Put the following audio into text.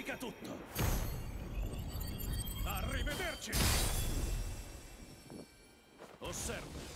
Dimentica tutto. Arrivederci. Osservo.